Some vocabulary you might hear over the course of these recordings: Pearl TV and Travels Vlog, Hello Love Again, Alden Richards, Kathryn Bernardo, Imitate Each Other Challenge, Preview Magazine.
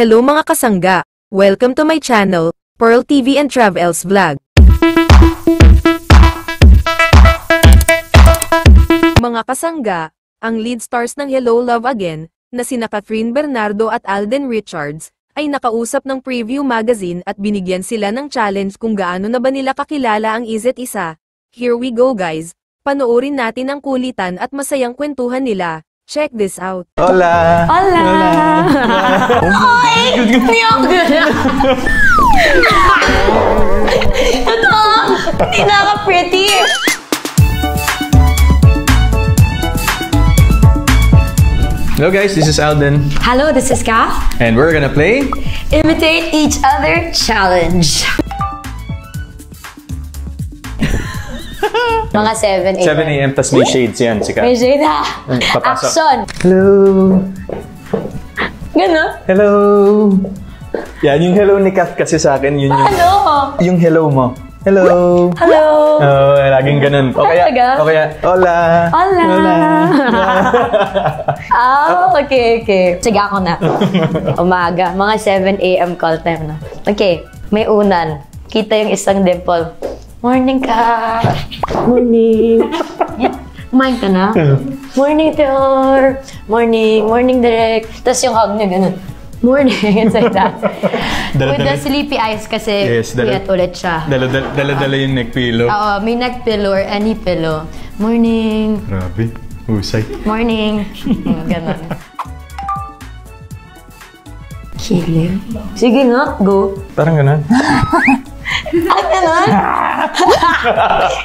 Hello mga kasangga! Welcome to my channel, Pearl TV and Travels Vlog. Mga kasangga, ang lead stars ng Hello Love Again, na sina Kathryn Bernardo at Alden Richards, ay nakausap ng Preview Magazine at binigyan sila ng challenge kung gaano na ba nila kakilala ang isa't isa. Here we go guys, panoorin natin ang kulitan at masayang kwentuhan nila. Check this out. Hola. Hola. Hola. Hoy! Niyok! Ito! Hindi na ka pretty! Hello guys, this is Alden. Hello, this is Kath. And we're gonna play Imitate Each Other Challenge. Mga 7 a.m. 7 a.m. Tapos may shades yan, sika. May shade ha! Papasok. Action! Hello! Gano'n? Hello! Yan, yung hello ni Kath kasi sa akin, yun yung... Hello! Yung hello mo. Hello! Hello! Oo, oh, laging ganun. O kaya, hola! Hola! Hola! Oh, okay. Sige ako na. Umaga, mga 7 a.m. call time na. Okay, may unan. Kita yung isang dimple. Morning ka! Morning! Kumain ka na? Morning, Teor! Morning! Morning, Direk! Tapos yung hug niya, ganun. Morning! It's like that. With the sleepy eyes kasi, kuyat ulit siya. Dala-dala yung nagpilo. Oo, may nagpilo or any pillow. Morning! Grabe, usay. Morning! Ganun. Kilig. Sige nga, go! Parang ganun. Ay, ganon?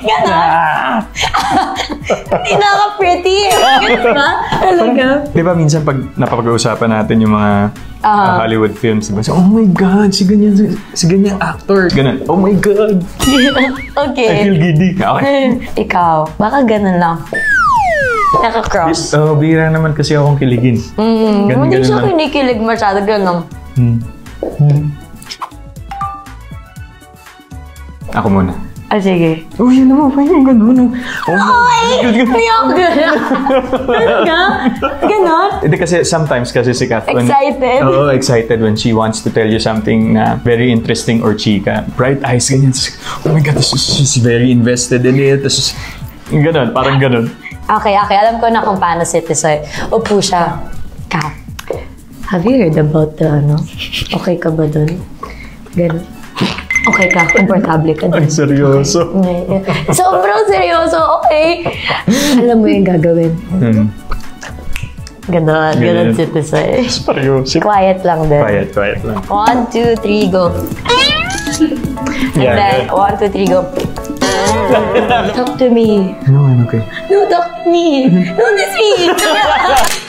Ganon? Hindi na ka pretty. Ganon ba? Talaga? Di ba minsan pag napapag-uusapan natin yung mga Hollywood films, diba? Oh my God, si ganyang actor. Ganon. Oh my God. Okay. I feel giddy. Okay. Ikaw, baka ganon lang. Naka-cross. Oh, bihira naman kasi akong kiligin. Hindi siya kinikilig masyado. Ganon. Ako muna. Ah, sige. Oh, yan naman. Parang gano'n. Ay! Niyok! Gano'n? Gano'n? Hindi kasi sometimes kasi si Kathryn. Excited? Oo, excited when she wants to tell you something na very interesting or chika. Bright eyes, ganyan. Oh my God, she's very invested in it. Gano'n, parang gano'n. Okay. Alam ko na kung paano si Tisoy. Upo siya. Ka. Have you heard about the ano? Okay ka ba dun? Gano'n. Okay ka, komportable ka din. Ay, seryoso. Okay. Sobrang seryoso, okay. Alam mo yung gagawin. Ganon si Tisoy. Seryoso. Quiet lang din. Quiet lang. 1, 2, 3, go. And then, 1, 2, 3, go. Talk to me. No, I'm okay. No, talk to me. No, this me.